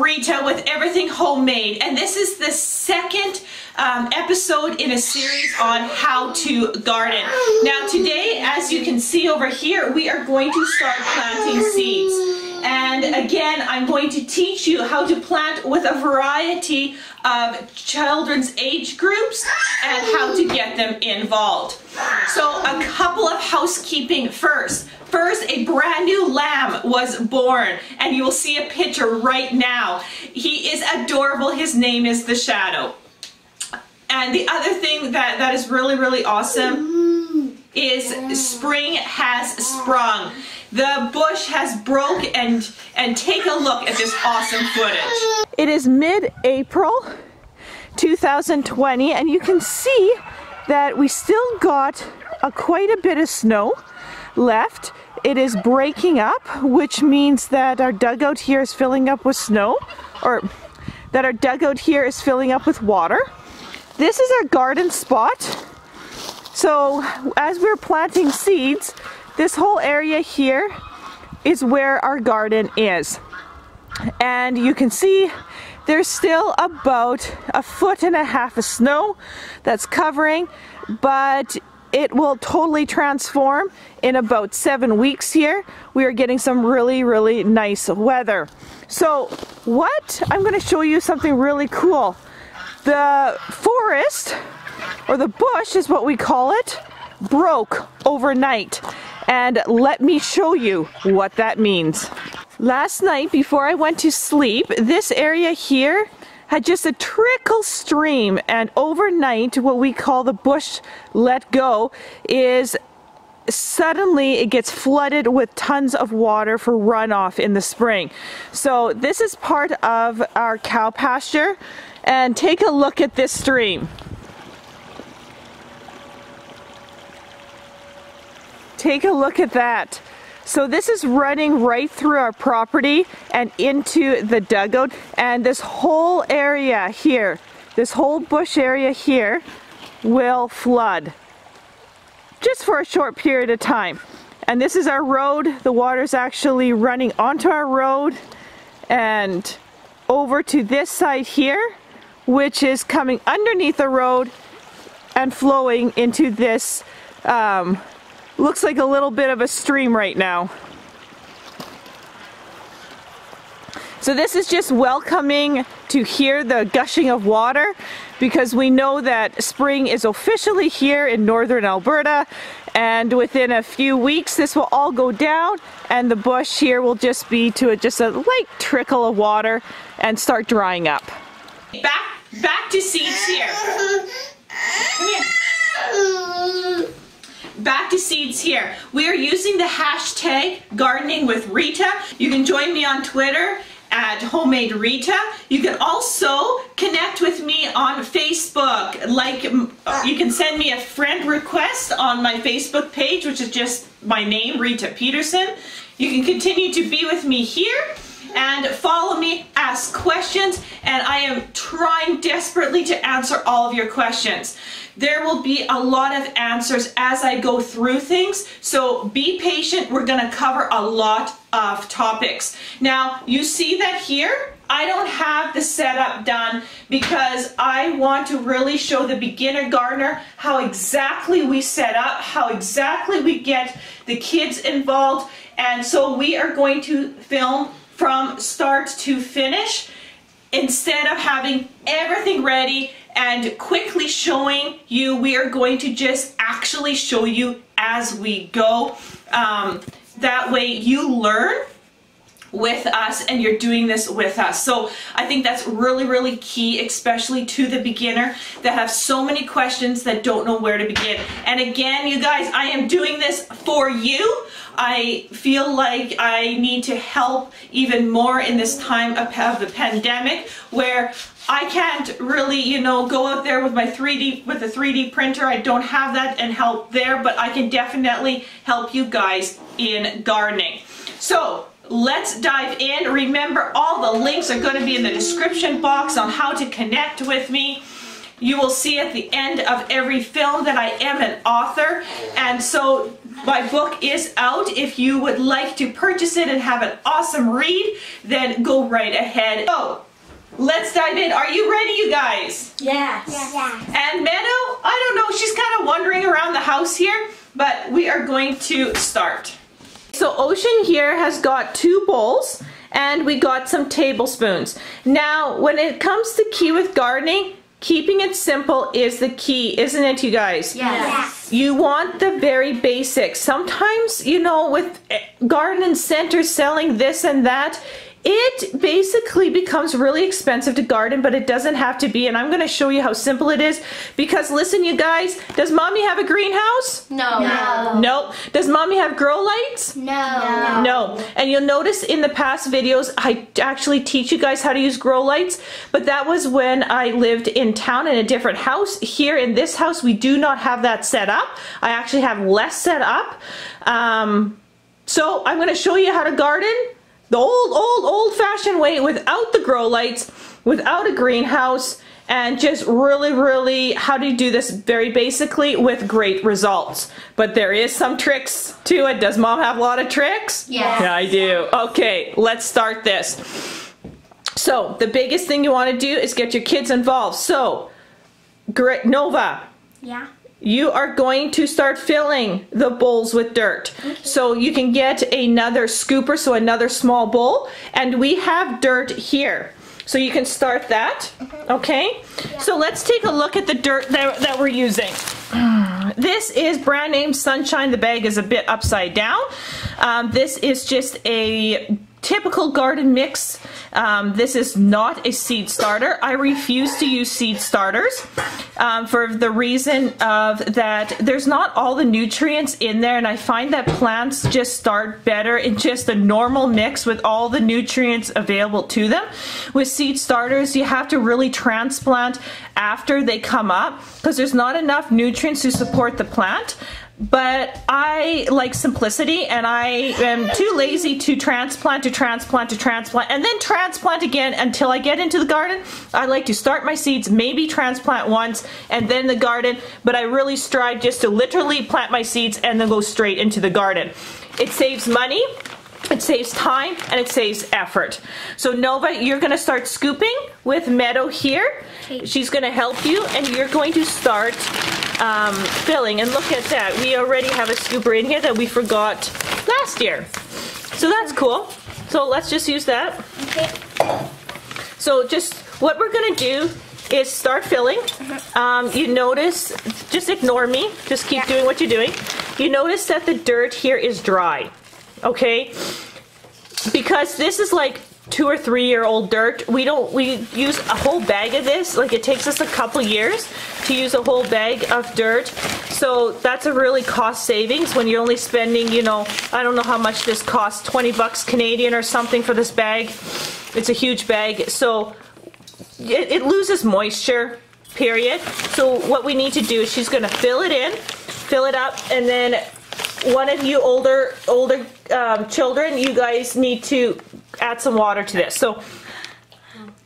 Rita with Everything Homemade, and this is the second episode in a series on how to garden. Now today, as you can see over here, we are going to start planting seeds. And again, I'm going to teach you how to plant with a variety of children's age groups and how to get them involved. So a couple of housekeeping first. First, a brand new lamb was born, and you will see a picture right now. He is adorable. His name is The Shadow. And the other thing that is really awesome is spring has sprung. The bush has broke, and take a look at this awesome footage. It is mid-April 2020, and you can see that we still got quite a bit of snow left. It is breaking up, which means that our dugout here is filling up with snow, or that our dugout here is filling up with water. This is our garden spot. So as we're planting seeds, this whole area here is where our garden is. And you can see there's still about 1.5 feet of snow that's covering, but it will totally transform in about 7 weeks here. We are getting some really nice weather. So what? I'm going to show you something really cool. The forest, or the bush is what we call it, broke overnight. And let me show you what that means. Last night before I went to sleep, this area here had just a trickle stream, and overnight what we call the bush let go is suddenly it gets flooded with tons of water for runoff in the spring. So this is part of our cow pasture, and take a look at this stream. Take a look at that. So this is running right through our property and into the dugout, and this whole area here, this whole bush area here will flood just for a short period of time. And this is our road. The water's actually running onto our road and over to this side here, which is coming underneath the road and flowing into this looks like a little bit of a stream right now. So this is just welcoming to hear the gushing of water, because we know that spring is officially here in northern Alberta, and within a few weeks this will all go down and the bush here will just be to just a light trickle of water and start drying up. Back to seeds here. Come here. Back to seeds here. We are using the hashtag Gardening with Rita. You can join me on Twitter at Homemade Rita. You can also connect with me on Facebook. Like, you can send me a friend request on my Facebook page, which is just my name, Rita Peterson. You can continue to be with me here and follow me, ask questions, and I am trying desperately to answer all of your questions. There will be a lot of answers as I go through things, so be patient. We're going to cover a lot of topics. Now, you see that here? I don't have the setup done because I want to really show the beginner gardener how exactly we set up, how exactly we get the kids involved, and so we are going to film from start to finish instead of having everything ready and quickly showing you. We are going to just actually show you as we go. That way you learn with us and you're doing this with us. So I think that's really key, especially to the beginner that have so many questions that don't know where to begin. And again, you guys, I am doing this for you. I feel like I need to help even more in this time of the pandemic, where I can't really, you know, go out there with my 3D printer. I don't have that and help there, but I can definitely help you guys in gardening. So let's dive in. Remember, all the links are going to be in the description box on how to connect with me. You will see at the end of every film that I am an author, and so my book is out. If you would like to purchase it and have an awesome read, then go right ahead. So, let's dive in. Are you ready, you guys? Yes. Yes. And Meadow, I don't know, she's kind of wandering around the house here, but we are going to start. So Ocean here has got two bowls, and we got some tablespoons. Now, when it comes to key with gardening, keeping it simple is the key, isn't it, you guys? Yes. Yes. You want the very basics. Sometimes, you know, with garden centers selling this and that, it basically becomes really expensive to garden, but it doesn't have to be, and I'm going to show you how simple it is, because listen, you guys, does Mommy have a greenhouse? No. No. Nope. Does Mommy have grow lights? No. No. And you'll notice in the past videos, I actually teach you guys how to use grow lights, but that was when I lived in town in a different house. Here in this house, we do not have that set up. I actually have less set up. So I'm going to show you how to garden the old-fashioned way, without the grow lights, without a greenhouse, and just really how do you do this very basically with great results. But there is some tricks to it. Does Mom have a lot of tricks? Yes. Yeah, I do. Okay, let's start this. So the biggest thing you want to do is get your kids involved. So, Nova. Yeah. You are going to start filling the bowls with dirt. Okay. So you can get another scooper, so another small bowl, and we have dirt here. So you can start that, okay? Yeah. So let's take a look at the dirt that we're using. This is brand name Sunshine. The bag is a bit upside down. This is just a typical garden mix. This is not a seed starter. I refuse to use seed starters for the reason of that there's not all the nutrients in there, and I find that plants just start better in just a normal mix with all the nutrients available to them. With seed starters, you have to really transplant after they come up because there's not enough nutrients to support the plant. But I like simplicity, and I am too lazy to transplant and then transplant again until I get into the garden. I like to start my seeds, maybe transplant once and then the garden, but I really strive just to literally plant my seeds and then go straight into the garden. It saves money, it saves time, and it saves effort. So Nova, you're going to start scooping with Meadow here. She's going to help you, and you're going to start filling, and look at that. We already have a scooper in here that we forgot last year. So that's cool. So let's just use that. Okay. So just what we're gonna do is start filling. You notice, just ignore me, just keep doing what you're doing. You notice that the dirt here is dry, okay? Because this is like 2- or 3-year-old dirt. We use a whole bag of this. Like, it takes us a couple years to use a whole bag of dirt. So that's a really cost savings when you're only spending, you know, I don't know how much this costs, 20 bucks Canadian or something for this bag. It's a huge bag. So it loses moisture, period. So what we need to do is she's gonna fill it in, fill it up, and then one of you older children, you guys need to add some water to this. So,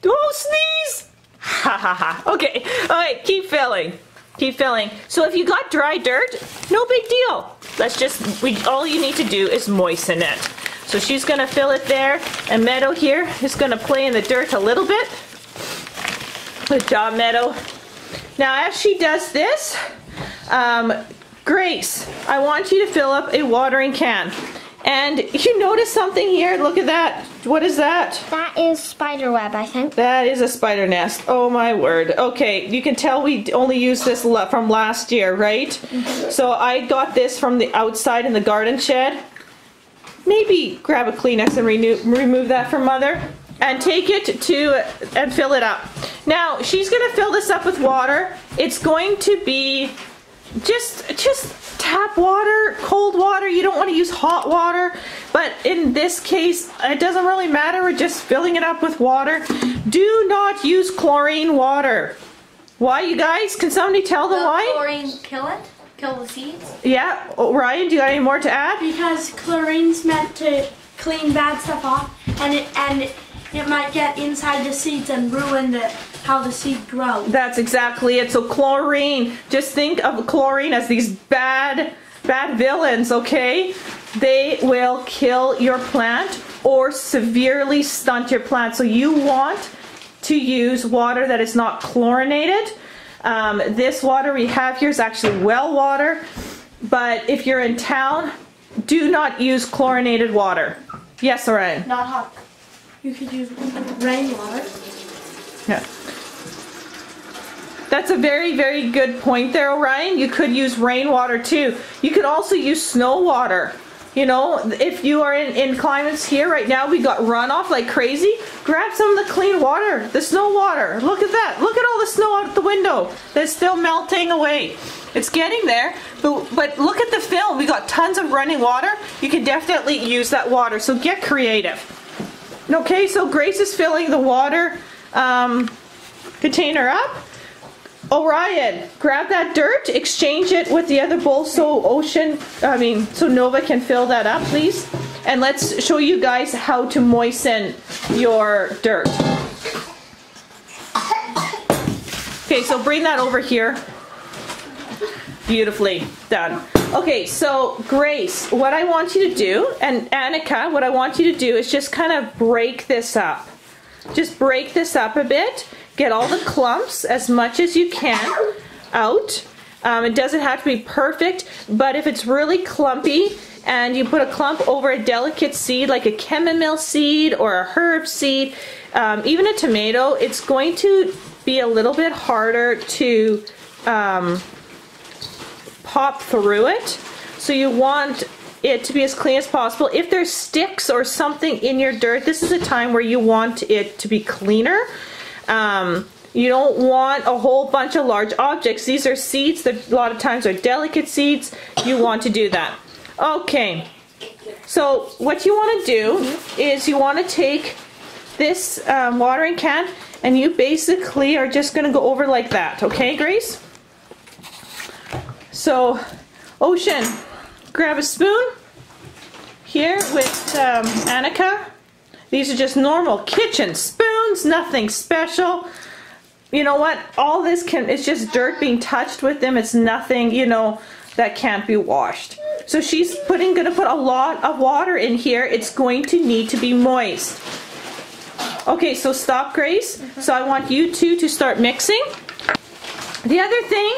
don't sneeze! Ha ha ha. Okay, all right, keep filling. Keep filling. So if you got dry dirt, no big deal. Let's just, all you need to do is moisten it. So she's gonna fill it there, and Meadow here is gonna play in the dirt a little bit. Good job, Meadow. Now as she does this, Grace, I want you to fill up a watering can. And you notice something here, look at that. What is that? That is spider web, I think. That is a spider nest. Oh my word. Okay, you can tell we only used this from last year, right? So I got this from the outside in the garden shed. Maybe grab a Kleenex and remove that from Mother. And take it to, and fill it up. Now, she's gonna fill this up with water. It's going to be just tap water, cold water. You don't want to use hot water, but in this case it doesn't really matter, we're just filling it up with water. Do not use chlorine water. Why, you guys? Can somebody tell them why? Chlorine kill the seeds. Yeah, Ryan, do you got any more to add? Because chlorine's meant to clean bad stuff off, and it might get inside the seeds and ruin the how the seed grows. That's exactly it. So chlorine, just think of chlorine as these bad villains, okay? They will kill your plant or severely stunt your plant. So you want to use water that is not chlorinated. This water we have here is actually well water, but if you're in town, do not use chlorinated water. Yes, Lorraine? Not hot. You could use rainwater. Yeah. That's a very, very good point there, Orion. You could use rainwater too. You could also use snow water. You know, if you are in climates here right now, we got runoff like crazy. Grab some of the clean water, the snow water. Look at that. Look at all the snow out the window that's still melting away. It's getting there, but look at the film. We got tons of running water. You can definitely use that water, so get creative. Okay, so Grace is filling the water container up. Orion, grab that dirt, exchange it with the other bowl so Nova can fill that up, please. And let's show you guys how to moisten your dirt. Okay, so bring that over here. Beautifully done. Okay, so Grace, what I want you to do, and Annika, what I want you to do is just kind of break this up. Just break this up a bit. Get all the clumps as much as you can out. It doesn't have to be perfect, but if it's really clumpy and you put a clump over a delicate seed like a chamomile seed or a herb seed, even a tomato, it's going to be a little bit harder to pop through it. So you want it to be as clean as possible. If there's sticks or something in your dirt, this is a time where you want it to be cleaner. You don't want a whole bunch of large objects. These are seeds that a lot of times are delicate seeds. You want to do that. Okay, so what you want to do is you want to take this watering can and you basically are just going to go over like that. Okay, Grace? So, Ocean, grab a spoon here with Annika. These are just normal kitchen spoons, nothing special. You know what? All this it's just dirt being touched with them. It's nothing, you know, that can't be washed. So she's gonna put a lot of water in here. It's going to need to be moist. Okay, so stop, Grace. So I want you two to start mixing. The other thing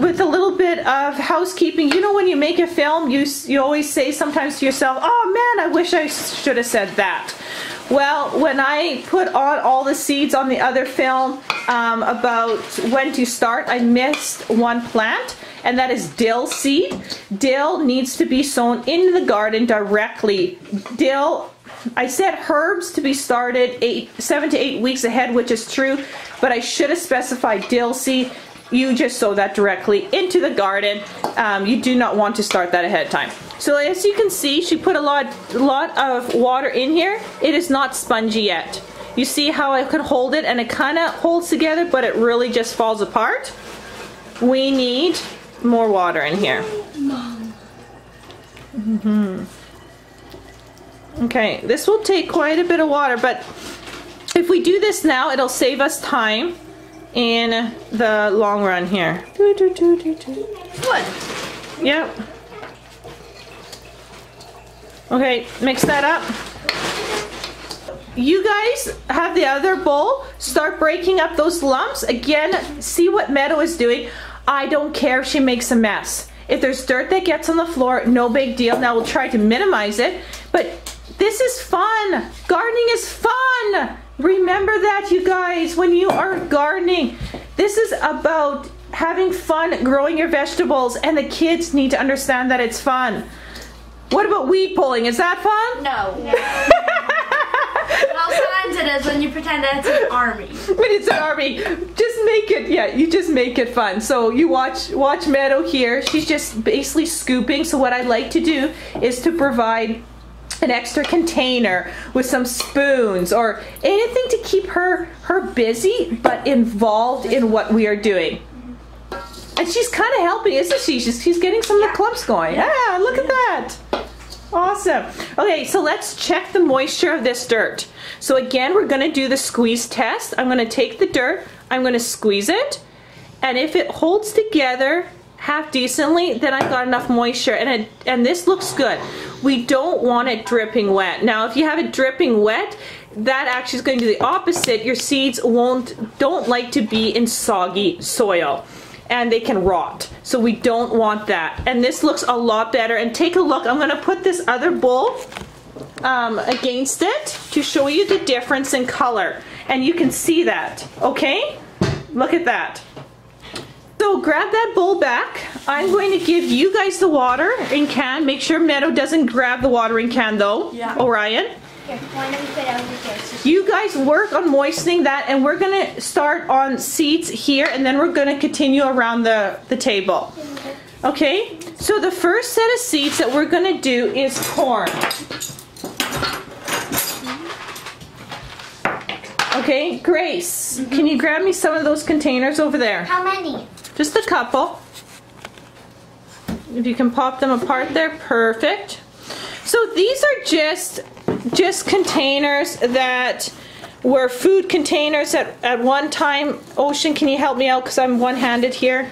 with a little bit of housekeeping, you know, when you make a film, you always say sometimes to yourself, oh man, I wish I should have said that. Well, when I put on all the seeds on the other film about when to start, I missed one plant, and that is dill seed. Dill needs to be sown in the garden directly. Dill, I said herbs to be started 7 to 8 weeks ahead, which is true, but I should have specified dill seed. You just sow that directly into the garden. You do not want to start that ahead of time. So as you can see, she put a lot of water in here. It is not spongy yet. You see how I could hold it and it kind of holds together, but it really just falls apart. We need more water in here. Okay, this will take quite a bit of water, but if we do this now, it'll save us time in the long run here. What? Yep. Okay, mix that up. You guys have the other bowl. Start breaking up those lumps. Again, see what Meadow is doing. I don't care if she makes a mess. If there's dirt that gets on the floor, no big deal. Now we'll try to minimize it, but this is fun. Gardening is fun. Remember that, you guys, when you are gardening. This is about having fun growing your vegetables, and the kids need to understand that it's fun. What about weed pulling? Is that fun? No. Well, sometimes it is when you pretend that it's an army. But it's an army. Just make it, yeah, you just make it fun. So you watch Meadow here. She's just basically scooping. So what I like to do is to provide an extra container with some spoons or anything to keep her busy but involved in what we are doing. And she's kind of helping, isn't she? She's getting some of the clumps going. Yeah, look at that. Awesome. Okay, so let's check the moisture of this dirt. So again, we're going to do the squeeze test. I'm going to take the dirt, I'm going to squeeze it, and if it holds together half decently, then I've got enough moisture, and this looks good. We don't want it dripping wet. Now, if you have it dripping wet, that actually is going to do the opposite. Your seeds don't like to be in soggy soil, and they can rot, so we don't want that. And this looks a lot better. And take a look, I'm gonna put this other bowl against it to show you the difference in color, and you can see that, okay? Look at that. So grab that bowl back. I'm going to give you guys the watering can. Make sure Meadow doesn't grab the watering can though, yeah. Orion. You guys work on moistening that, and we're going to start on seeds here, and then we're going to continue around the table. Okay, so the first set of seeds that we're going to do is corn. Okay, Grace, can you grab me some of those containers over there? How many? Just a couple. If you can pop them apart there, perfect. So these are just containers that were food containers at one time. Ocean, can you help me out because I'm one-handed here?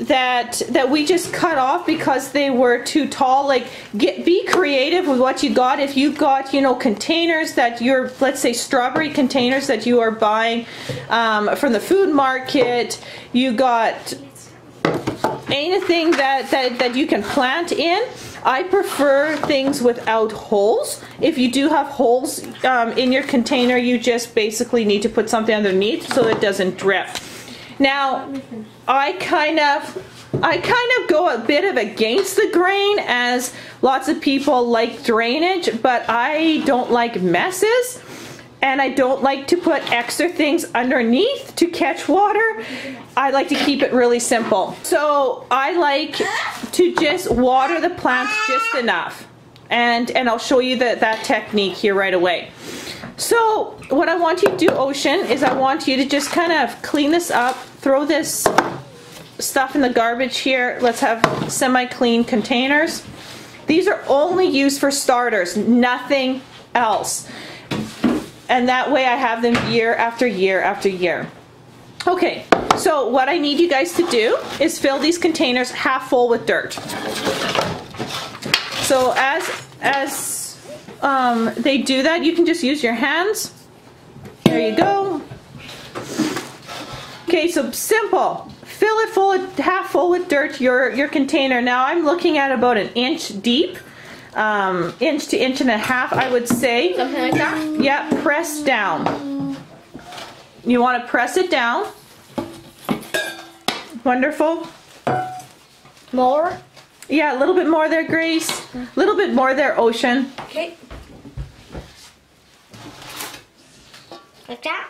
That we just cut off because they were too tall. Like, be creative with what you got. If you got, you know, containers that you're, let's say, strawberry containers that you are buying from the food market, you got anything that you can plant in. I prefer things without holes. If you do have holes in your container, you just basically need to put something underneath so it doesn't drip. Now, I kind of go a bit of against the grain, as lots of people like drainage, but I don't like messes, and I don't like to put extra things underneath to catch water. I like to keep it really simple. So I like to just water the plants just enough. And I'll show you that technique here right away. So what I want you to do, Ocean, is I want you to just kind of clean this up, throw this stuff in the garbage here. Let's have semi-clean containers. These are only used for starters, nothing else. And that way I have them year after year after year. Okay, so what I need you guys to do is fill these containers half full with dirt. So as they do that, you can just use your hands. There you go. Okay, so simple. Fill it half full with dirt, your container. Now I'm looking at about an inch deep. Inch to inch and a half, I would say. Something like that? Yeah, press down. You want to press it down. Wonderful. More? Yeah, a little bit more there, Grace. A little bit more there, Ocean. Okay. Like that?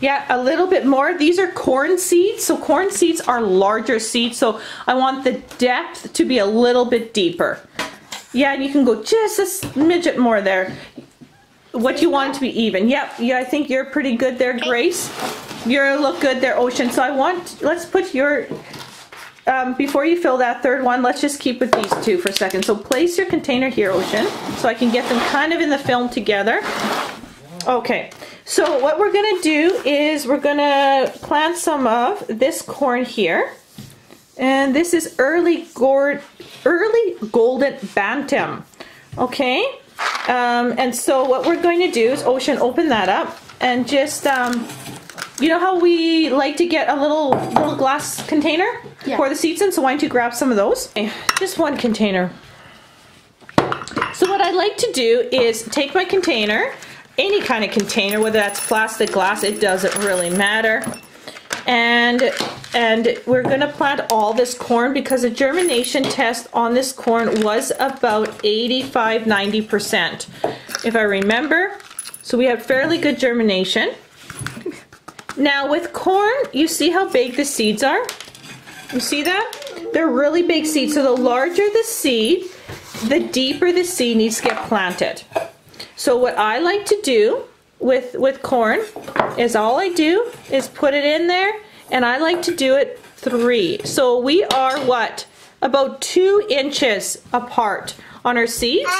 Yeah, a little bit more. These are corn seeds, so corn seeds are larger seeds, so I want the depth to be a little bit deeper. Yeah, and you can go just a smidget more there. What you want to be even. Yep, yeah, I think you're pretty good there, Grace. You look good there, Ocean. So let's put your, before you fill that third one, let's just keep with these two for a second. So place your container here, Ocean, so I can get them kind of in the film together. Okay. So what we're going to do is we're going to plant some of this corn here. And this is Early Golden Bantam. Okay? And so what we're going to do is, Ocean, open that up and just, you know how we like to get a little glass container to pour the seeds in? So why don't you grab some of those? Okay. Just one container. So what I like to do is take my container, any kind of container, whether that's plastic, glass, it doesn't really matter. And we're going to plant all this corn because the germination test on this corn was about 85–90%, if I remember. So we have fairly good germination. Now with corn, you see how big the seeds are? You see that? They're really big seeds. So the larger the seed, the deeper the seed needs to get planted. So what I like to do with corn is all I do is put it in there, and I like to do it 3. So we are what? about 2 inches apart on our seeds.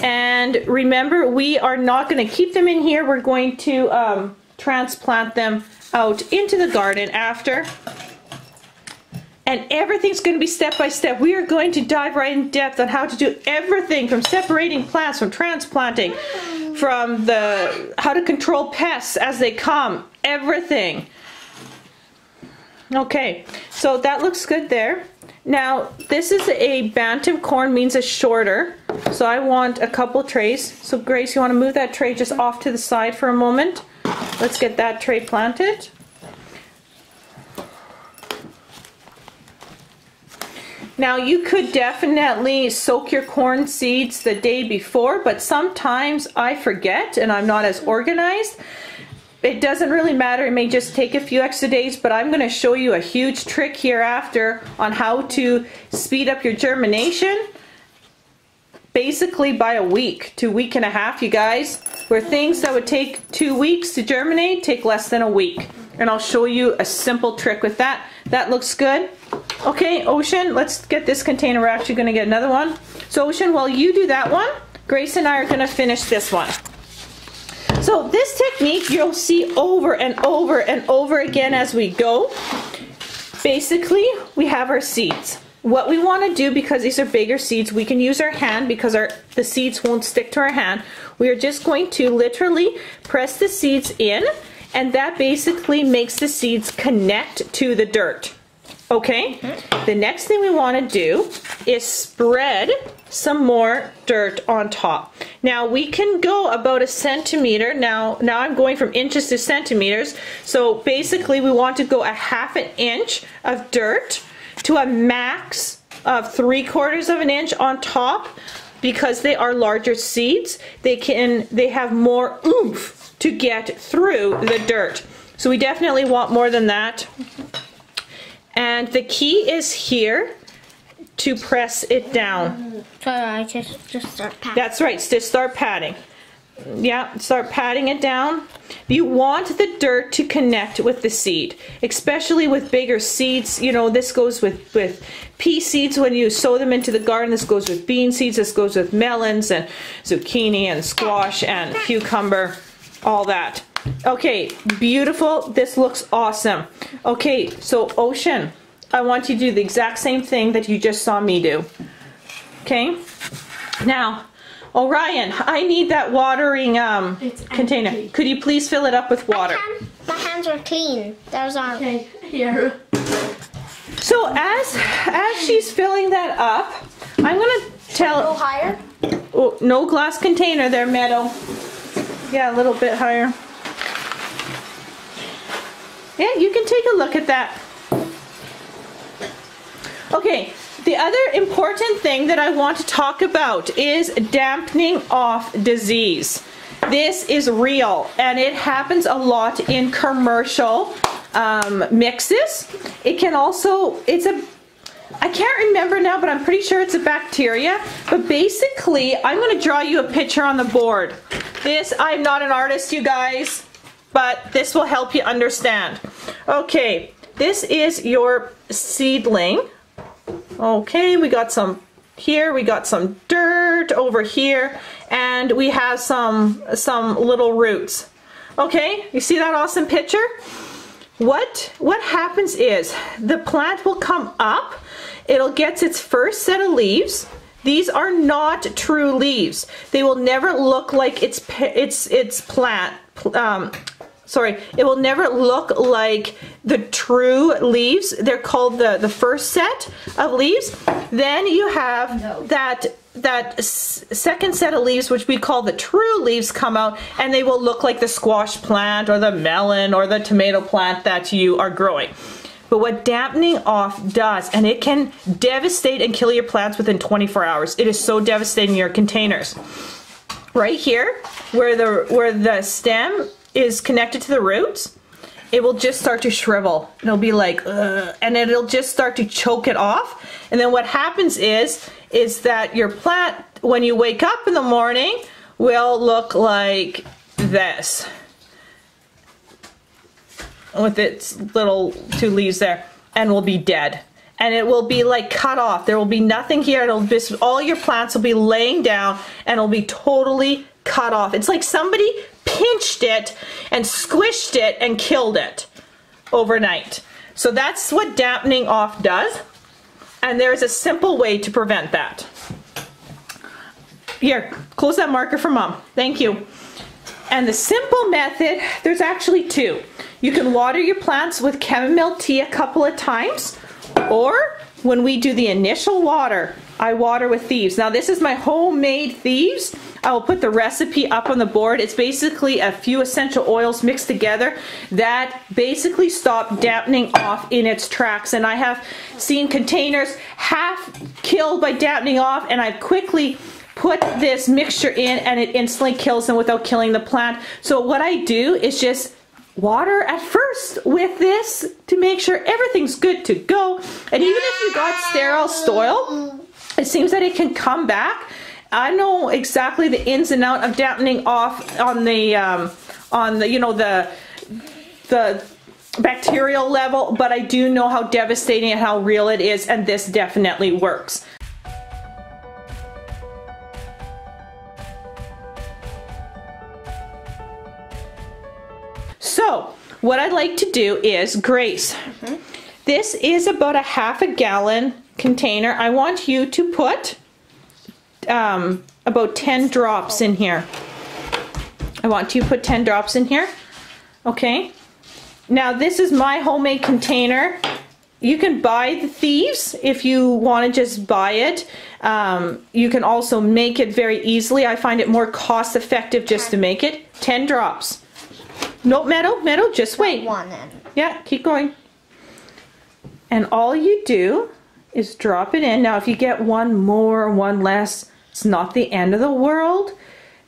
And remember, we are not going to keep them in here. We're going to transplant them out into the garden after. And everything's going to be step by step. We are going to dive right in depth on how to do everything from separating plants, from transplanting, from how to control pests as they come, everything. Okay, so that looks good there. Now, this is a bantam corn, means a shorter. So I want a couple trays. So Grace, you want to move that tray just off to the side for a moment. Let's get that tray planted. Now, you could definitely soak your corn seeds the day before, but sometimes I forget and I'm not as organized. It doesn't really matter, it may just take a few extra days, but I'm going to show you a huge trick hereafter on how to speed up your germination, basically by a week to week and a half, you guys, where things that would take 2 weeks to germinate take less than a week. And I'll show you a simple trick with that. That looks good. Okay, Ocean, let's get this container. We're actually going to get another one. So Ocean, while you do that one, Grace and I are going to finish this one. So this technique you'll see over and over and over again as we go. Basically, we have our seeds. What we want to do, because these are bigger seeds, we can use our hand because the seeds won't stick to our hand. We are just going to literally press the seeds in, and that basically makes the seeds connect to the dirt. Okay, the next thing we want to do is spread some more dirt on top. Now we can go about 1 centimeter. Now I'm going from inches to centimeters. So basically we want to go 1/2 inch of dirt to a max of 3/4 inch on top, because they are larger seeds. They have more oomph to get through the dirt. So we definitely want more than that. And the key is here to press it down. So I just start patting. That's right, just start patting. Yeah, start patting it down. You want the dirt to connect with the seed, especially with bigger seeds. You know, this goes with pea seeds when you sow them into the garden. This goes with bean seeds. This goes with melons and zucchini and squash and cucumber, all that. Okay, beautiful. This looks awesome. Okay, so Ocean, I want you to do the exact same thing that you just saw me do. Okay? Now, Orion, I need that watering container. Empty. Could you please fill it up with water? My hands are clean. Those are okay. Here. So as she's filling that up, I'm going to tell... Go higher? Oh, no glass container there, Meadow. Yeah, a little bit higher. Yeah, you can take a look at that. Okay, the other important thing that I want to talk about is dampening off disease. This is real, and it happens a lot in commercial mixes. It can also, I can't remember now, but I'm pretty sure it's a bacteria. But basically, I'm going to draw you a picture on the board. This, I'm not an artist, you guys, but this will help you understand. Okay, this is your seedling. Okay, we got some here, we got some dirt over here, and we have some little roots. Okay, you see that awesome picture? What happens is the plant will come up, it'll get its first set of leaves. These are not true leaves. They will never look like its plant. It will never look like the true leaves. They're called the first set of leaves. Then you have that second set of leaves, which we call the true leaves, come out, and they will look like the squash plant or the melon or the tomato plant that you are growing. But what dampening off does, and it can devastate and kill your plants within 24 hours. It is so devastating your containers. Right here, where the stem is connected to the roots, it will just start to shrivel. It'll be like, ugh, and it'll just start to choke it off. And then what happens is that your plant, when you wake up in the morning, will look like this, with its little two leaves there, and will be dead. and it will be like cut off. There will be nothing here. It'll just, all your plants will be laying down and it'll be totally cut off. It's like somebody pinched it and squished it and killed it overnight. So that's what dampening off does, and there's a simple way to prevent that. Here, close that marker for Mom. Thank you. And the simple method, there's actually two. You can water your plants with chamomile tea a couple of times, or when we do the initial water, I water with thieves. Now this is my homemade thieves. I will put the recipe up on the board. It's basically a few essential oils mixed together that basically stop dampening off in its tracks. And I have seen containers half killed by dampening off, and I quickly put this mixture in and it instantly kills them without killing the plant. So what I do is just water at first with this to make sure everything's good to go. And even if you got sterile soil, it seems that it can come back. I know exactly the ins and outs of dampening off on the, you know, the bacterial level, but I do know how devastating and how real it is, and this definitely works. So what I'd like to do is Grace. This is about a half-gallon container. I want you to put about 10 drops in here. I want you to put 10 drops in here. Okay. Now this is my homemade container. You can buy the thieves if you want to just buy it. You can also make it very easily. I find it more cost effective just to make it. 10 drops. No, Meadow, just wait. One in. Yeah, keep going. And all you do is drop it in. Now if you get one more, one less, it's not the end of the world.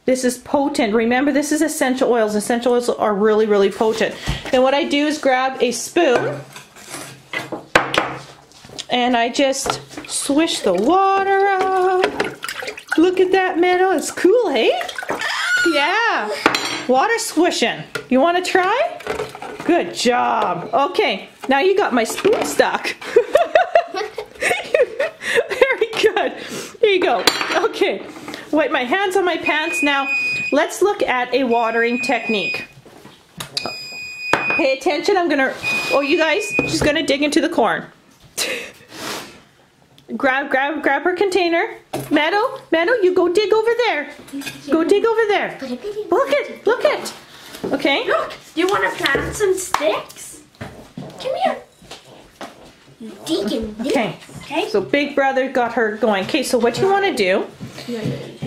This is potent. Remember, this is essential oils. Essential oils are really, really potent. Then what I do is grab a spoon and I just swish the water up. Look at that, Meadow. It's cool, hey? Yeah, water swishing. You want to try? Good job. Okay, now you got my spoon stuck. Very good. Here you go. Okay, wipe my hands on my pants. Now, let's look at a watering technique. Pay attention. I'm gonna. Oh, you guys, she's gonna dig into the corn. Grab her container. Meadow, you go dig over there. Go dig over there. Look it. Okay. Look, you want to plant some sticks? Come here. Digging. Okay. So Big Brother got her going. Okay. So what you want to do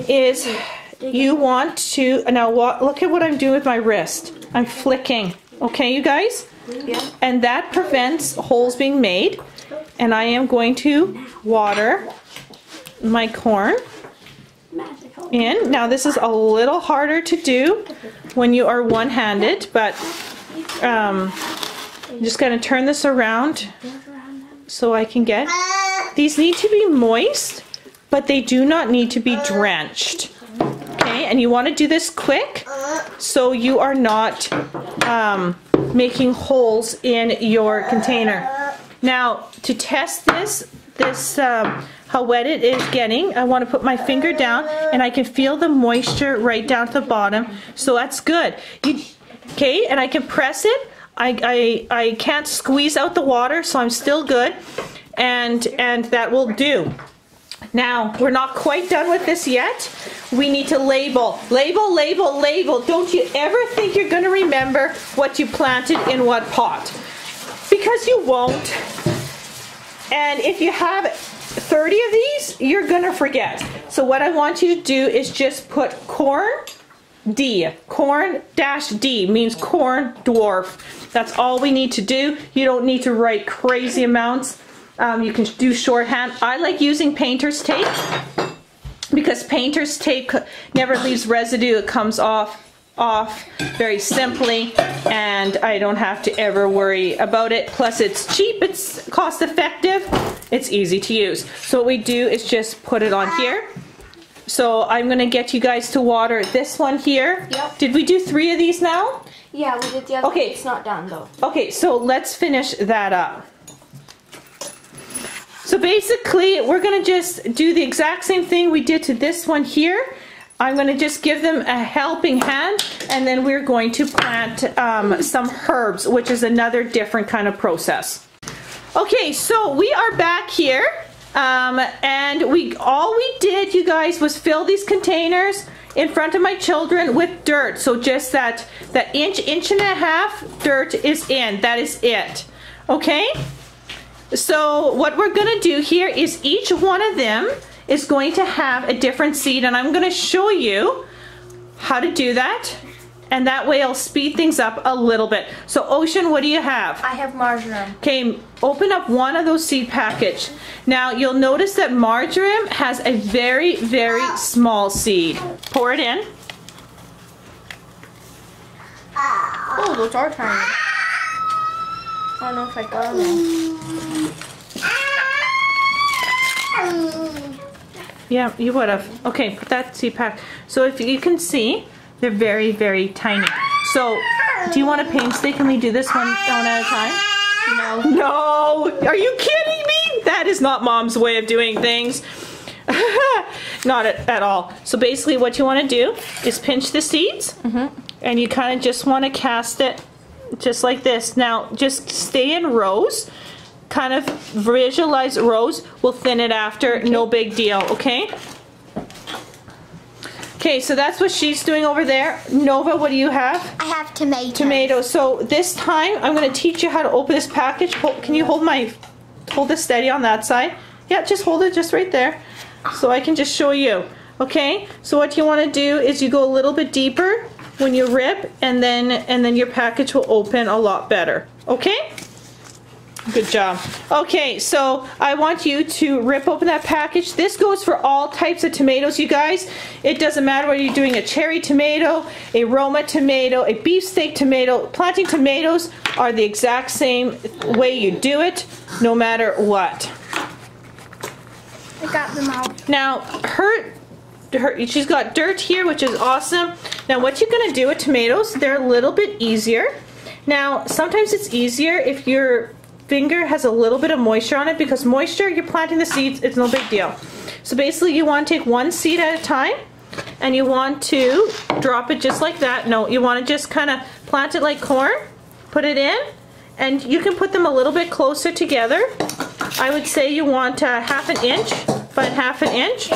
is you want to now look at what I'm doing with my wrist. I'm flicking. Okay, you guys. Yeah. And that prevents holes being made. And I am going to water my corn in. Now this is a little harder to do when you are one-handed, but I'm just going to turn this around so I can get... These need to be moist, but they do not need to be drenched. Okay, and you want to do this quick so you are not making holes in your container. Now, to test this how wet it is getting, I want to put my finger down and I can feel the moisture right down to the bottom. So that's good. Okay, and I can press it. I can't squeeze out the water, so I'm still good. And that will do. Now, we're not quite done with this yet. We need to label. Label. Don't you ever think you're going to remember what you planted in what pot. Because you won't, and if you have 30 of these, you're gonna forget. So what I want you to do is just put corn D means corn dwarf. That's all we need to do. You don't need to write crazy amounts. You can do shorthand. I like using painter's tape because painter's tape never leaves residue. It comes off very simply, and I don't have to ever worry about it. Plus it's cheap, it's cost effective, it's easy to use. So what we do is just put it on here. So I'm gonna get you guys to water this one here. Yep. Did we do 3 of these now? Yeah, we did the other one. It's not done though. Okay, so let's finish that up. So basically we're gonna just do the exact same thing we did to this one here. I'm going to just give them a helping hand, and then we're going to plant some herbs, which is another different kind of process. Okay, so we are back here, and all we did, you guys, was fill these containers in front of my children with dirt. So just that inch and a half dirt is in. That is it. Okay? So what we're going to do here is each one of them is going to have a different seed, and I'm going to show you how to do that, and that way I'll speed things up a little bit. So Ocean, what do you have? I have marjoram. Okay, open up one of those seed package. Now you'll notice that marjoram has a very, very small seed. Pour it in. Oh, those are tiny. I don't know if I got them. Yeah, you would have. Okay, put that seed pack. So if you can see, they're very, very tiny. So do you want to painstakingly do this one at a time? No. No! Are you kidding me? That is not Mom's way of doing things. Not at all. So basically what you want to do is pinch the seeds, and you kind of just want to cast it just like this. Now, just stay in rows. Kind of visualize rows. We'll thin it after, okay. No big deal, okay? Okay, so that's what she's doing over there. Nova, what do you have? I have tomatoes. Tomatoes. So this time, I'm going to teach you how to open this package. Can you hold this steady on that side? Yeah, just hold it just right there so I can just show you, okay? So what you want to do is you go a little bit deeper when you rip, and then your package will open a lot better, okay? Good job. Okay, so I want you to rip open that package. This goes for all types of tomatoes, you guys. It doesn't matter whether you're doing a cherry tomato, a Roma tomato, a beefsteak tomato. Planting tomatoes are the exact same way you do it, no matter what. I got them out. Now, she's got dirt here, which is awesome. Now, what you're going to do with tomatoes, they're a little bit easier. Now, sometimes it's easier if you're finger has a little bit of moisture on it, because moisture, you're planting the seeds, it's no big deal. So basically you want to take one seed at a time, and you want to drop it just like that. No, you want to just kind of plant it like corn, put it in, and you can put them a little bit closer together. I would say you want half an inch by half an inch.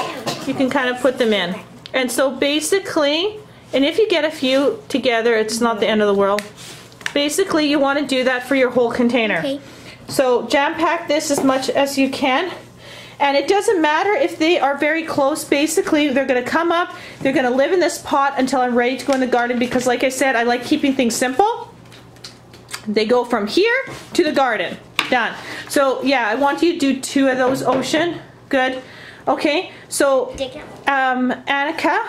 You can kind of put them in. And so basically, and if you get a few together, it's not the end of the world. Basically you want to do that for your whole container. Okay. So jam-pack this as much as you can, and it doesn't matter if they are very close. Basically they're going to come up, they're going to live in this pot until I'm ready to go in the garden, because like I said, I like keeping things simple. They go from here to the garden. Done. So yeah, I want you to do two of those, Ocean. Good. Okay, so Annika,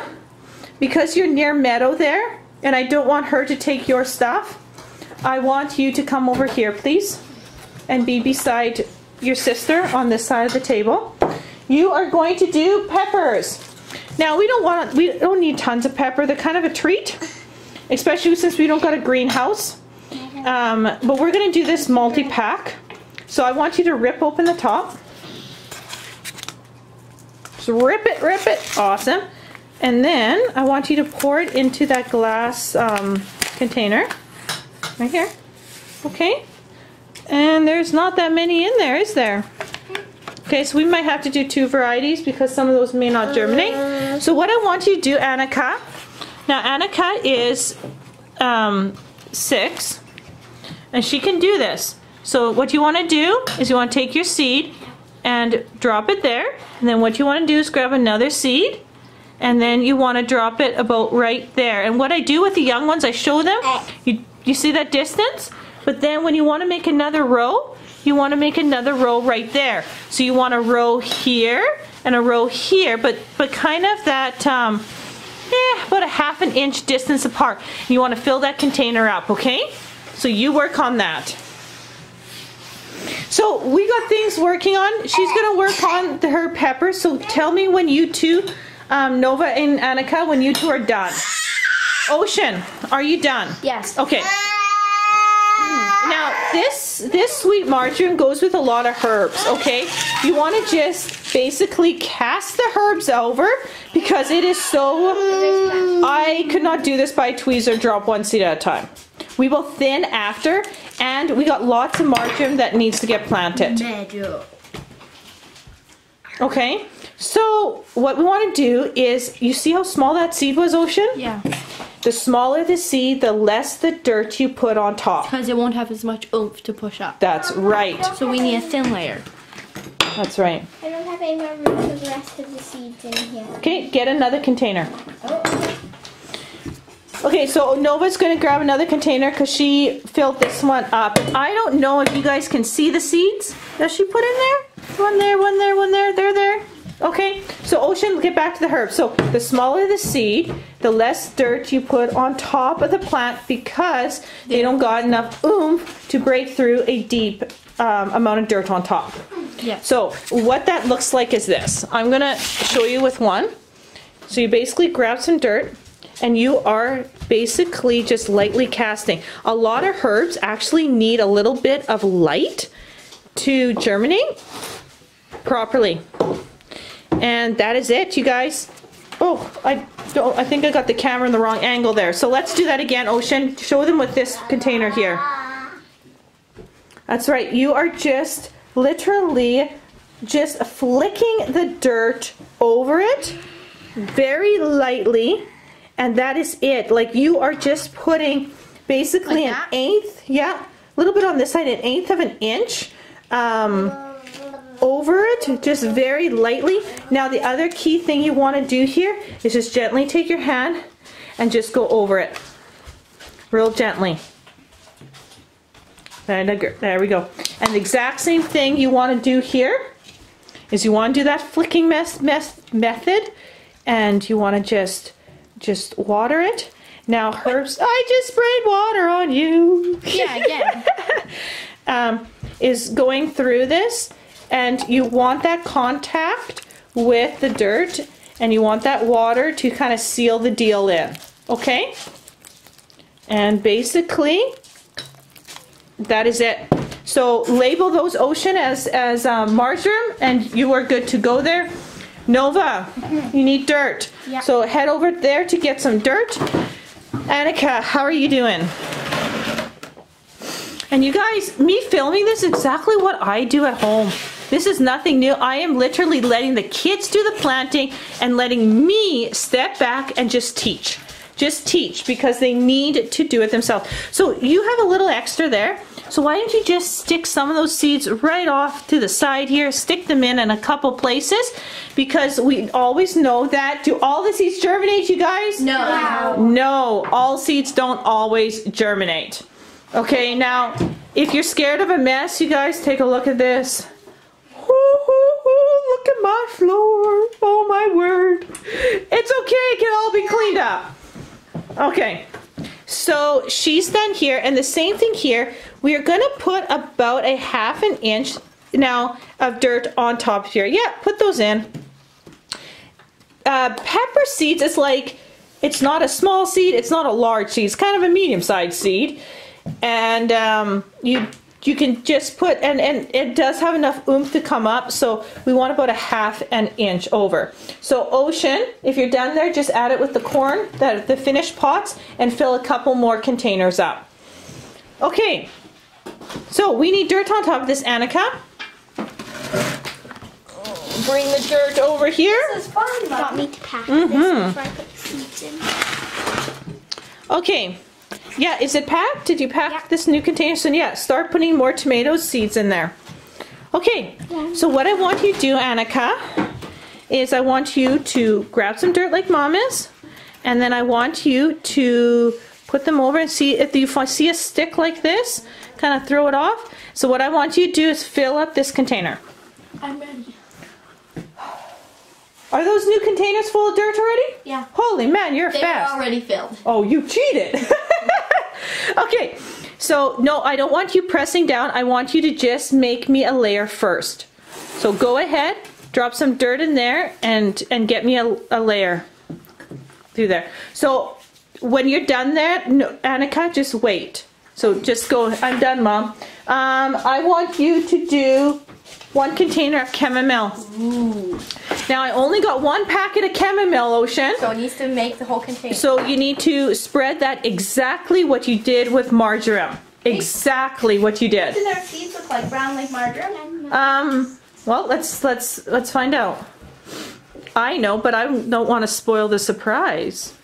because you're near Meadow there, and I don't want her to take your stuff, I want you to come over here, please, and be beside your sister on this side of the table. You are going to do peppers. Now we don't need tons of pepper. They're kind of a treat, especially since we don't got a greenhouse. But we're going to do this multi-pack. So I want you to rip open the top. Just rip it, rip it. Awesome. And then I want you to pour it into that glass container right here. Okay. And there's not that many in there, is there? Okay, so we might have to do two varieties because some of those may not germinate. So what I want you to do, Annika, now Annika is 6, and she can do this. So what you want to do is you want to take your seed and drop it there, and then what you want to do is grab another seed, and then you want to drop it about right there. And what I do with the young ones, I show them, you see that distance? But then when you want to make another row, you want to make another row right there. So you want a row here and a row here, but kind of that, about a half an inch distance apart. You want to fill that container up, okay? So you work on that. So we got things working on. She's going to work on her peppers. So tell me when you two, Nova and Annika, when you two are done. Ocean, are you done? Yes. Okay. Now, this this sweet marjoram goes with a lot of herbs, okay? You want to just basically cast the herbs over because it is so... I could not do this by a tweezer, drop one seed at a time. We will thin after, and we got lots of marjoram that needs to get planted. Okay, so what we want to do is, you see how small that seed was, Ocean? Yeah. The smaller the seed, the less the dirt you put on top. Because it won't have as much oomph to push up. That's right. So we need a thin layer. That's right. I don't have any more room for the rest of the seeds in here. Okay, get another container. Oh. Okay, so Nova's going to grab another container because she filled this one up. I don't know if you guys can see the seeds that she put in there. One there, one there, one there, they're there. Okay, so Ocean, get back to the herbs. So the smaller the seed, the less dirt you put on top of the plant because they don't got enough oomph to break through a deep amount of dirt on top. Yeah. So what that looks like is this. I'm going to show you with one. So you basically grab some dirt and you are basically just lightly casting. A lot of herbs actually need a little bit of light to germinate properly. And that is it, you guys. Oh, I think I got the camera in the wrong angle there. So let's do that again, Ocean. Show them with this container here. That's right. You are just literally just flicking the dirt over it very lightly. And that is it. Like, you are just putting basically like an eighth, yeah, a little bit on this side, an eighth of an inch over it, just very lightly. Now the other key thing you want to do here is just gently take your hand and just go over it real gently. There we go. And the exact same thing you want to do here is you want to do that flicking method, and you want to just water it. Now herbs, I just sprayed water on you. Yeah. Is going through this, and you want that contact with the dirt, and you want that water to kind of seal the deal in, okay? And basically that is it. So label those, Ocean, as marjoram, and you are good to go there. Nova, you need dirt. Yeah. So head over there to get some dirt. Annika, how are you doing? And you guys, me filming this is exactly what I do at home. This is nothing new. I am literally letting the kids do the planting and letting me step back and just teach. Just teach, because they need to do it themselves. So you have a little extra there. So why don't you just stick some of those seeds right off to the side here, stick them in a couple places, because we always know that, do all the seeds germinate, you guys? No. No, all seeds don't always germinate. Okay, now, if you're scared of a mess, you guys, take a look at this. Look at my floor. Oh, my word. It's okay. It can all be cleaned up. Okay, so she's done here. And the same thing here. We are going to put about a half an inch now of dirt on top here. Yeah, put those in. Pepper seeds is like, it's not a small seed. It's not a large seed. It's kind of a medium-sized seed. And you can just put, and it does have enough oomph to come up, so we want about a half an inch over. So Ocean, if you're done there, just add it with the corn, the finished pots, and fill a couple more containers up. Okay, so we need dirt on top of this, Annika. Bring the dirt over here. This is fun. You got me to pack this before I put seeds in. Okay. Yeah, is it packed? Did you pack this new container? So yeah, start putting more tomato seeds in there. Okay, so what I want you to do, Annika, is I want you to grab some dirt like Mom is, and then I want you to put them over and see if you see a stick like this, kind of throw it off. So what I want you to do is fill up this container. I'm ready. Are those new containers full of dirt already? Yeah. Holy man, you're fast. They're already filled. Oh, you cheated. Okay, so no, I don't want you pressing down. I want you to just make me a layer first. So go ahead, drop some dirt in there, and get me a layer through there. So when you're done there, Annika, just wait. So just go, I'm done, Mom. I want you to do one container of chamomile. Ooh. Now I only got one packet of chamomile lotion. So it needs to make the whole container. So you need to spread that exactly what you did with marjoram. Exactly what you did. What do their seeds look like? Brown like marjoram? Well, let's find out. I know, but I don't want to spoil the surprise.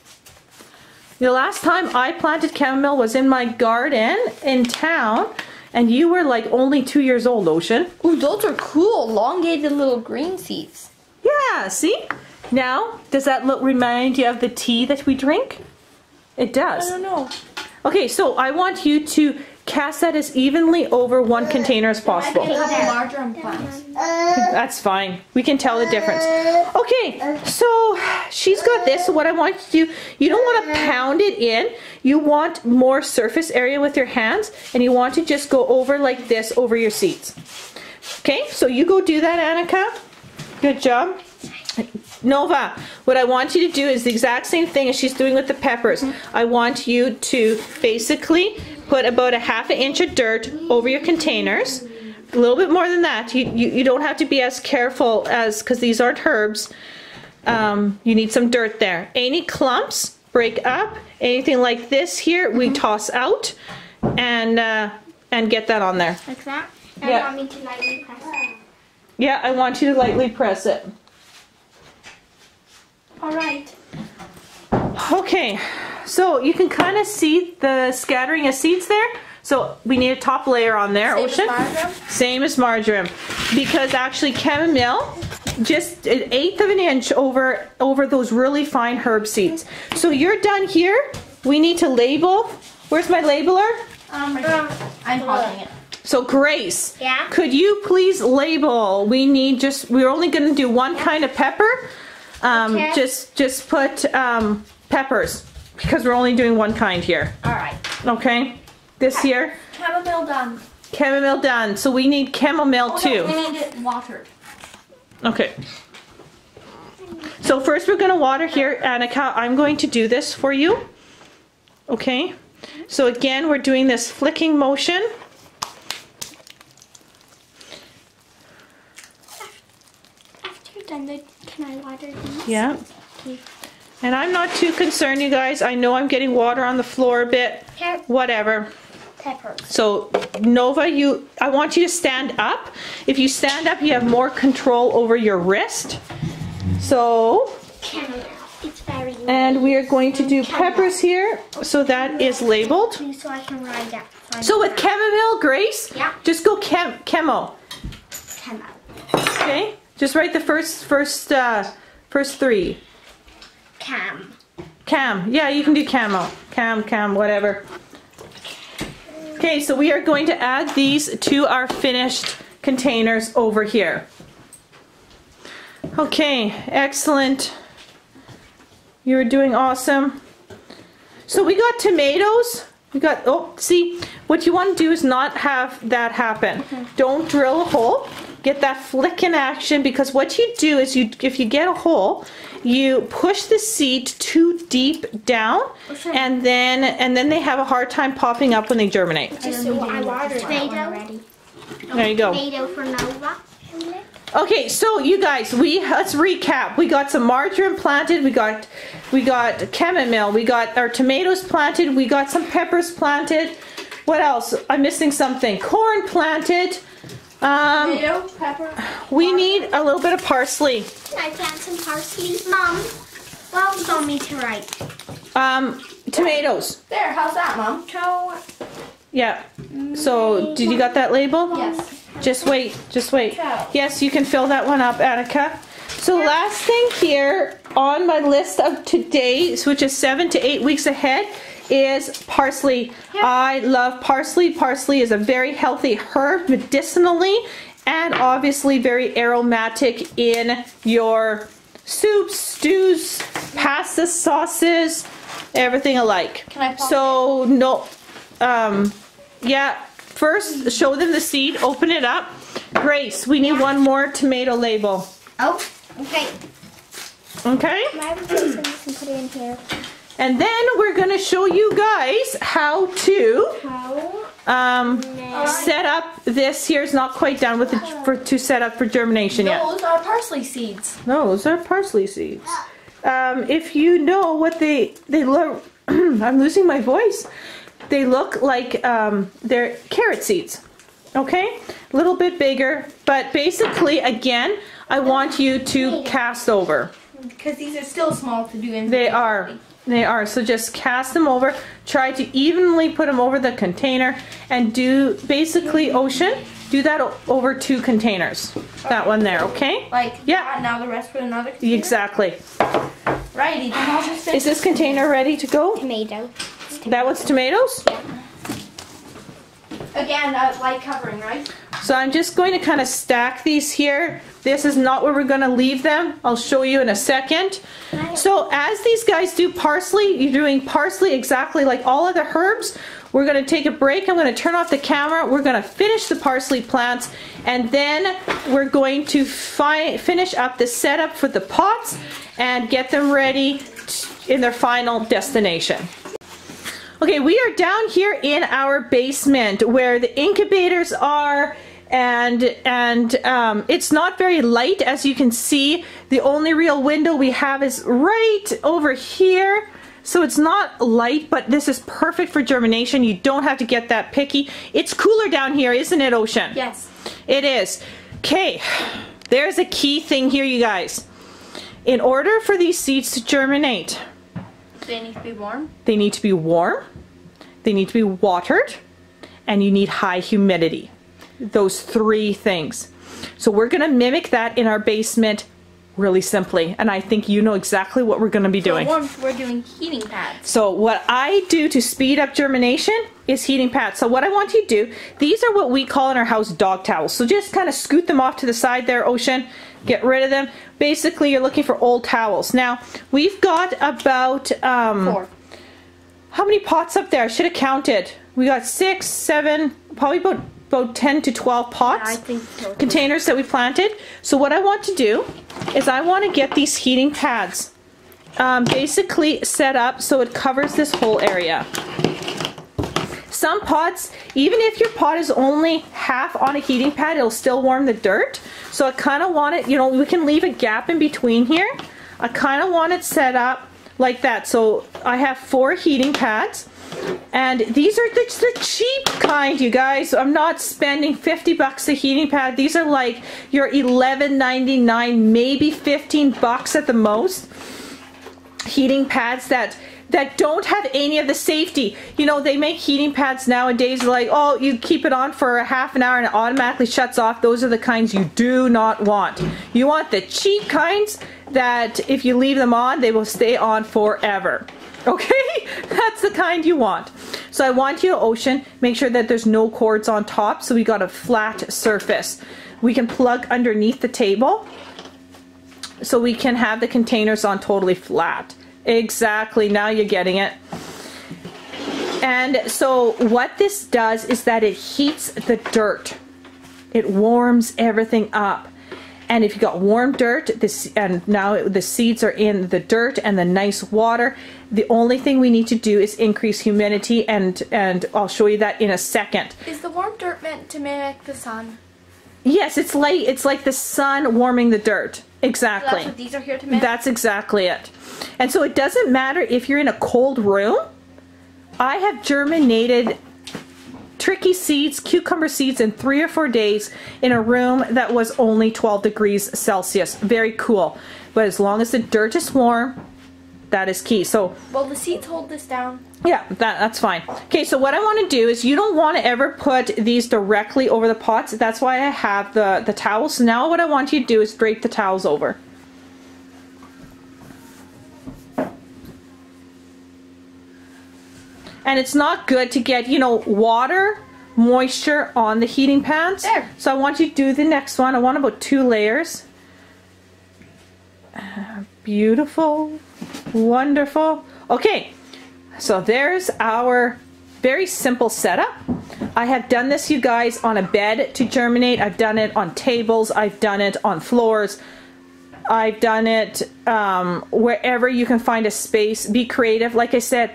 The last time I planted chamomile was in my garden in town, and you were like only 2 years old, Ocean. Ooh, those are cool, elongated little green seeds. Yeah, see? Now, does that look remind you of the tea that we drink? It does. I don't know. Okay, so I want you to cast that as evenly over one container as possible. That's fine. We can tell the difference. Okay, so she's got this. So what I want you to do, you don't want to pound it in. You want more surface area with your hands, and you want to just go over like this over your seeds. Okay, so you go do that, Annika. Good job. Nova, what I want you to do is the exact same thing as she's doing with the peppers. I want you to basically put about a half an inch of dirt over your containers. A little bit more than that. You don't have to be as careful as, because these aren't herbs. You need some dirt there. Any clumps, break up. Anything like this here, we toss out and get that on there. Like that? And yeah. I want me to lightly press it. Yeah, I want you to lightly press it. All right. Okay, so you can kind of see the scattering of seeds there. So we need a top layer on there, Ocean. Same as marjoram. Because actually chamomile, just an eighth of an inch over those really fine herb seeds. So you're done here. We need to label. Where's my labeler? I'm holding it. So Grace, yeah? Could you please label? We need just, we're only gonna do one kind of pepper. Okay. Just put peppers, because we're only doing one kind here. All right. Okay. This here. Chamomile done. Chamomile done. So we need chamomile too. We need it watered. Okay. So first we're going to water here, Annika. I'm going to do this for you. Okay. So again, we're doing this flicking motion. After you're done, can I water these? Yeah. Okay. And I'm not too concerned, you guys. I know I'm getting water on the floor a bit. Whatever. Pepper. So, Nova, I want you to stand up. If you stand up, you have more control over your wrist. So, it's very nice. And we are going to do peppers here. So that is labeled. So I can ride that. So with chamomile, Grace, yeah. Just go chemo. Chemo. Okay. Just write the first three. Cam. Cam. Yeah, you can do camo. Cam, whatever. Okay, so we are going to add these to our finished containers over here. Okay, excellent. You're doing awesome. So we got tomatoes. We got, oh, see, what you want to do is not have that happen. Okay. Don't drill a hole. Get that flick in action, because what you do is if you get a hole, you push the seed too deep down, and then they have a hard time popping up when they germinate. There you go. Tomato for Nova. Okay, so you guys, let's recap. We got some marjoram planted. We got chamomile. We got our tomatoes planted. We got some peppers planted. What else? I'm missing something. Corn planted. Tomato, pepper, we need a little bit of parsley. Can I plant some parsley, Mom? Well, don't need to write. Tomatoes. There, how's that, Mom? Yeah. So, did you got that label? Yes. Just wait. Yes, you can fill that one up, Annika. So, last thing here on my list of today, which is 7 to 8 weeks ahead, is parsley. Yep. I love parsley. Parsley is a very healthy herb medicinally, and obviously very aromatic in your soups, stews, pasta sauces, everything alike. Can I pop so it? No, yeah, first show them the seed, open it up. Grace, we need one more tomato label. Oh, okay. Okay. Why would you send this and put it in here? And then we're going to show you guys how to Set up this here is not quite done with it to set up for germination yet. Those are parsley seeds. Those are parsley seeds. If you know what they look, I'm losing my voice. They look like they're carrot seeds. Okay, a little bit bigger, but basically, again, I want you to cast over. Because these are still small to do in. They are. They are, so just cast them over, try to evenly put them over the container, and do basically ocean, do that over 2 containers. Okay. That one there, okay? Like, yeah. Now the rest for another container? Exactly. Righty. Is this container ready to go? Tomato. That one's tomatoes? Yeah. Again, light covering, right? So I'm just going to kind of stack these here. This is not where we're going to leave them. I'll show you in a second. So as these guys do parsley, you're doing parsley exactly like all other herbs. We're going to take a break. I'm going to turn off the camera. We're going to finish the parsley plants, and then we're going to finish up the setup for the pots and get them ready in their final destination. Okay, we are down here in our basement where the incubators are, and it's not very light, as you can see. The only real window we have is right over here, so it's not light, but this is perfect for germination. You don't have to get that picky. It's cooler down here, isn't it, Ocean? Yes. It is. Okay, there's a key thing here, you guys. In order for these seeds to germinate, they need to be warm. They need to be warm. They need to be watered. And you need high humidity. Those 3 things. So we're going to mimic that in our basement really simply. And I think you know exactly what we're going to be doing. For warmth, we're doing heating pads. So what I do to speed up germination is heating pads. So what I want you to do, these are what we call in our house dog towels. So just kind of scoot them off to the side there, Ocean. Get rid of them. Basically, you're looking for old towels. Now, we've got about, 4. How many pots up there? I should have counted. We got 6, 7, probably about 10 to 12 pots, yeah, I think so. Containers that we planted. So what I want to do is I want to get these heating pads basically set up so it covers this whole area. Some pots, even if your pot is only half on a heating pad, it'll still warm the dirt. So I kind of want it, you know, we can leave a gap in between here. I kind of want it set up like that. So I have 4 heating pads, and these are the cheap kind, you guys. I'm not spending $50 a heating pad. These are like your $11.99, maybe $15 at the most. Heating pads that don't have any of the safety. You know, they make heating pads nowadays like, oh, you keep it on for a half an hour and it automatically shuts off. Those are the kinds you do not want. You want the cheap kinds that if you leave them on, they will stay on forever. Okay, that's the kind you want. So I want you to, Ocean, make sure that there's no cords on top, so we got a flat surface. We can plug underneath the table so we can have the containers on totally flat. Exactly, now you're getting it. And so what this does is that it heats the dirt. It warms everything up. And if you got warm dirt, the seeds are in the dirt and the nice water. The only thing we need to do is increase humidity, and I'll show you that in a second. Is the warm dirt meant to mimic the sun? Yes, it's like the sun warming the dirt. Exactly. So that's what these are here to mimic? That's exactly it. And so it doesn't matter if you're in a cold room. I have germinated tricky seeds, cucumber seeds, in 3 or 4 days in a room that was only 12 degrees Celsius. Very cool. But as long as the dirt is warm, that is key. So, well, the seeds hold this down. Yeah, that's fine. Okay, so what I want to do is, you don't want to ever put these directly over the pots. That's why I have the towels. So now what I want you to do is drape the towels over. And it's not good to get, you know, water, moisture on the heating pads. There. So I want you to do the next one. I want about 2 layers. Beautiful. Wonderful. Okay. So there's our very simple setup. I have done this, you guys, on a bed to germinate. I've done it on tables. I've done it on floors. I've done it wherever you can find a space. Be creative. Like I said,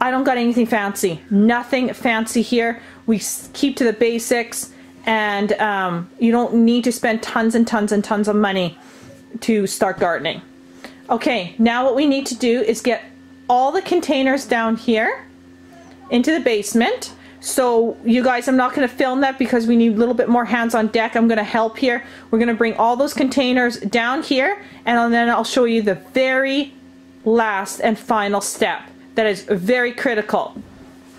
I don't got anything fancy. Nothing fancy here. we keep to the basics, and you don't need to spend tons and tons and tons of money to start gardening. Okay, now what we need to do is get all the containers down here into the basement. So you guys, I'm not going to film that because we need a little bit more hands on deck. I'm going to help here. We're going to bring all those containers down here, and then I'll show you the very last and final step that is very critical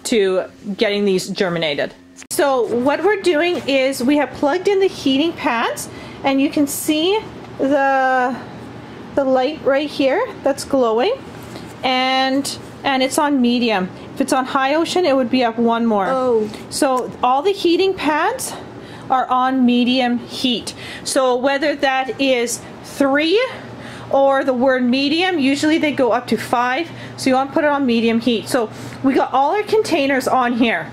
to getting these germinated. So what we're doing is we have plugged in the heating pads, and you can see the light right here that's glowing, and it's on medium. If it's on high ocean, it would be up one more. Oh. So all the heating pads are on medium heat. So whether that is 3 or the word medium, usually they go up to 5. So you want to put it on medium heat. So we got all our containers on here.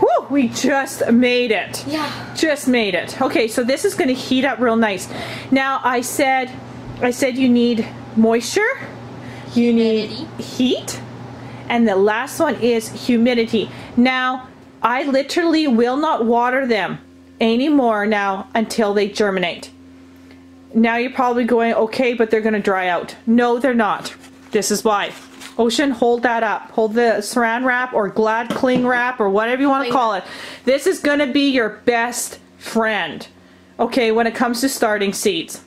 Woo, we just made it. Yeah. Just made it. Okay, so this is going to heat up real nice. Now I said you need moisture, you need heat, and the last one is humidity. Now, I literally will not water them anymore now until they germinate. Now you're probably going, okay, but they're going to dry out. No, they're not. This is why. Ocean, hold that up. Hold the saran wrap or Glad cling wrap or whatever you want to call it. This is going to be your best friend, okay, when it comes to starting seeds.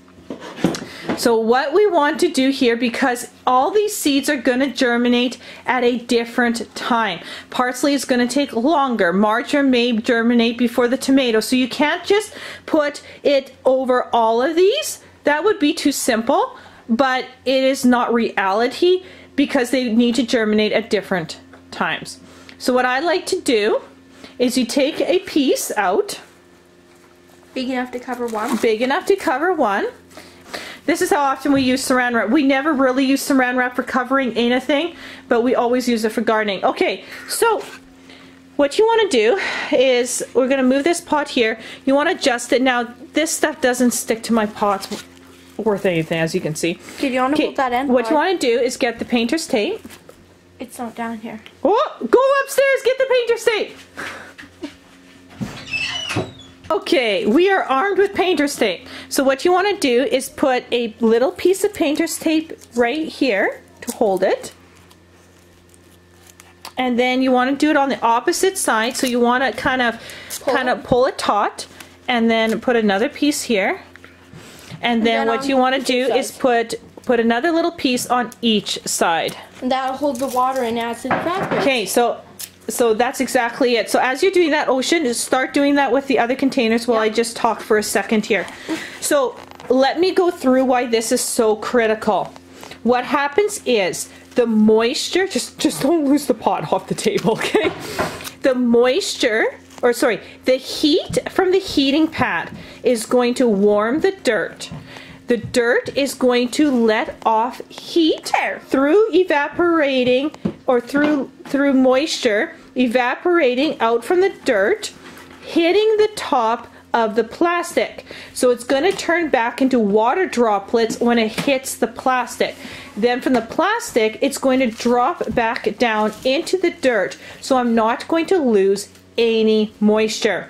So what we want to do here, because all these seeds are going to germinate at a different time. Parsley is going to take longer. Marjoram may germinate before the tomato. So you can't just put it over all of these. That would be too simple, but it is not reality because they need to germinate at different times. So what I like to do is you take a piece out. Big enough to cover one. Big enough to cover one. This is how often we use saran wrap. We never really use saran wrap for covering anything, but we always use it for gardening. Okay, so what you want to do is we're going to move this pot here. You want to adjust it. Now, this stuff doesn't stick to my pots worth anything, as you can see. Did you want to hold that in? What you want to do is get the painter's tape. It's not down here. Oh, go upstairs, get the painter's tape. Okay, we are armed with painter's tape. So what you want to do is put a little piece of painter's tape right here to hold it. And then you want to do it on the opposite side. So you want to kind of pull it taut, and then put another piece here. And then what you want to do is put another little piece on each side. And that'll hold the water in as it evaporates. Okay, so that's exactly it. So as you're doing that, Ocean, just start doing that with the other containers while I just talk for a second here. So let me go through why this is so critical. What happens is the moisture, just don't lose the pot off the table, okay? The moisture, or sorry, the heat from the heating pad is going to warm the dirt. The dirt is going to let off heat through evaporating, or through moisture evaporating out from the dirt, hitting the top of the plastic. So it's going to turn back into water droplets when it hits the plastic. Then from the plastic, it's going to drop back down into the dirt. So I'm not going to lose any moisture.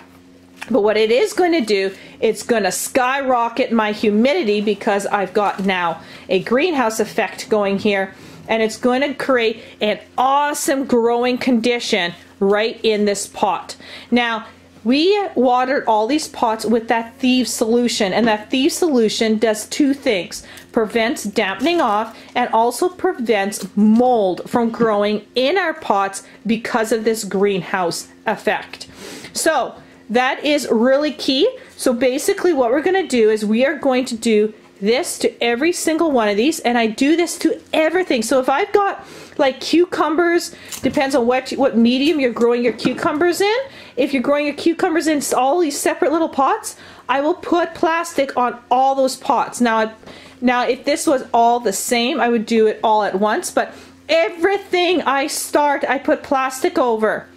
But what it is going to do, it's going to skyrocket my humidity because I've got now a greenhouse effect going here, and it's going to create an awesome growing condition right in this pot. Now, we watered all these pots with that Thieves solution, and that Thieves solution does two things. Prevents dampening off, and also prevents mold from growing in our pots because of this greenhouse effect. So that is really key. So basically what we're going to do is we are going to do this to every single one of these, and I do this to everything. So if I've got like cucumbers, depends on what medium you're growing your cucumbers in. If you're growing your cucumbers in all these separate little pots, I will put plastic on all those pots. Now if this was all the same, I would do it all at once, but everything I start, I put plastic over.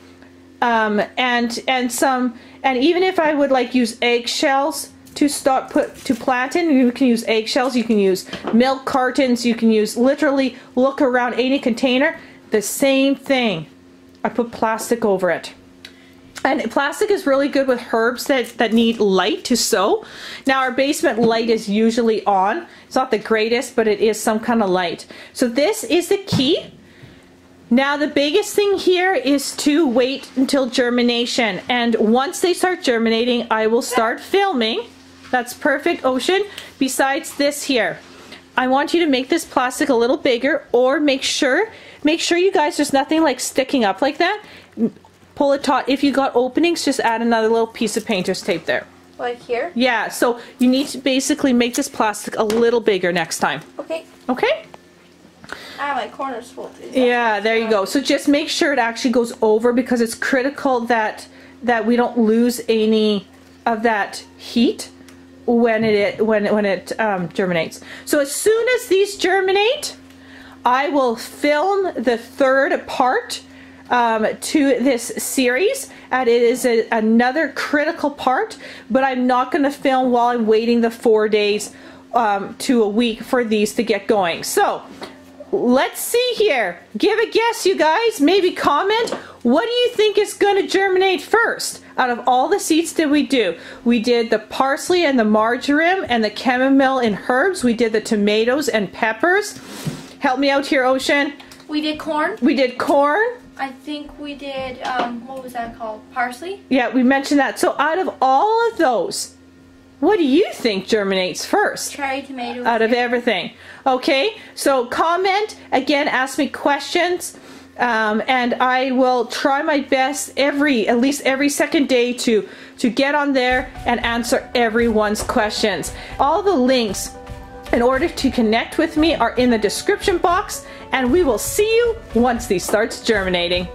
And even if I would like use eggshells to plant in, you can use eggshells, you can use milk cartons, you can use, literally look around any container, the same thing. I put plastic over it. And plastic is really good with herbs that need light to sow. Now our basement light is usually on. It's not the greatest, but it is some kind of light. So this is the key. Now the biggest thing here is to wait until germination. And once they start germinating, I will start filming. That's perfect, Ocean. Besides this here, I want you to make this plastic a little bigger, or make sure you guys, there's nothing like sticking up like that. Pull it taut. If you got openings, just add another little piece of painter's tape there. Like here? Yeah, so you need to basically make this plastic a little bigger next time. Okay. Okay? Ah, my corner's full. Yeah, there you go. So just make sure it actually goes over, because it's critical that we don't lose any of that heat when it germinates. So as soon as these germinate, I will film the third part to this series, and it is another critical part, but I'm not going to film while I'm waiting the 4 days to a week for these to get going. So let's see here, give a guess, you guys, maybe comment, what do you think is going to germinate first out of all the seeds that we do? We did the parsley and the marjoram and the chamomile and herbs. We did the tomatoes and peppers. Help me out here, Ocean. We did corn. We did corn. I think we did, what was that called? Parsley? Yeah, we mentioned that. So out of all of those, what do you think germinates first? Cherry tomatoes. Out of everything. Okay, so comment. Again, ask me questions. And I will try my best at least every second day to get on there and answer everyone's questions. All the links in order to connect with me are in the description box, and we will see you once these starts germinating.